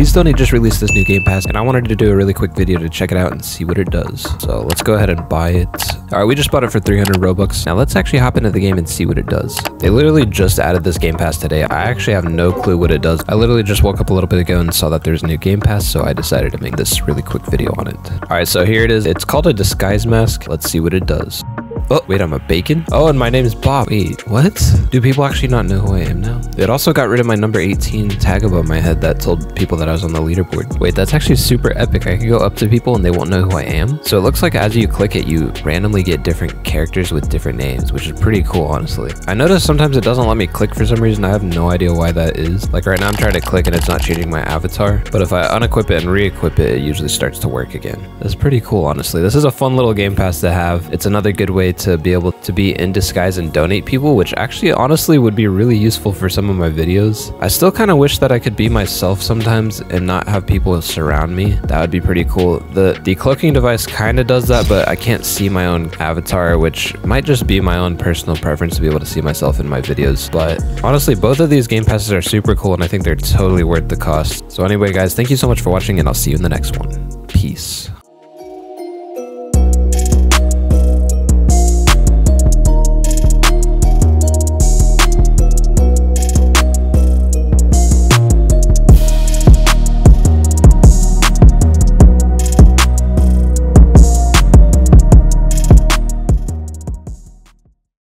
Please Don't just released this new game pass, and I wanted to do a really quick video to check it out and see what it does. So let's go ahead and buy it. All right, we just bought it for 300 Robux. Now let's actually hop into the game and see what it does. They literally just added this game pass today. I actually have no clue what it does. I literally just woke up a little bit ago and saw that there's a new game pass, so I decided to make this really quick video on it. All right, so here it is. It's called a Disguise Mask. Let's see what it does. Oh, wait, I'm a bacon? Oh, and my name is Bob. Wait, what? Do people actually not know who I am now? It also got rid of my number 18 tag above my head that told people that I was on the leaderboard. Wait, that's actually super epic. I can go up to people and they won't know who I am. So it looks like as you click it, you randomly get different characters with different names, which is pretty cool, honestly. I noticed sometimes it doesn't let me click for some reason. I have no idea why that is. Like right now I'm trying to click and it's not changing my avatar. But if I unequip it and re-equip it, it usually starts to work again. That's pretty cool, honestly. This is a fun little game pass to have. It's another good way to be able to be in disguise and donate people, which actually honestly would be really useful for some of my videos. I still kind of wish that I could be myself sometimes and not have people surround me. That would be pretty cool. The cloaking device kind of does that, but I can't see my own avatar, which might just be my own personal preference to be able to see myself in my videos. But honestly, both of these game passes are super cool and I think they're totally worth the cost. So anyway guys, thank you so much for watching and I'll see you in the next one. Peace.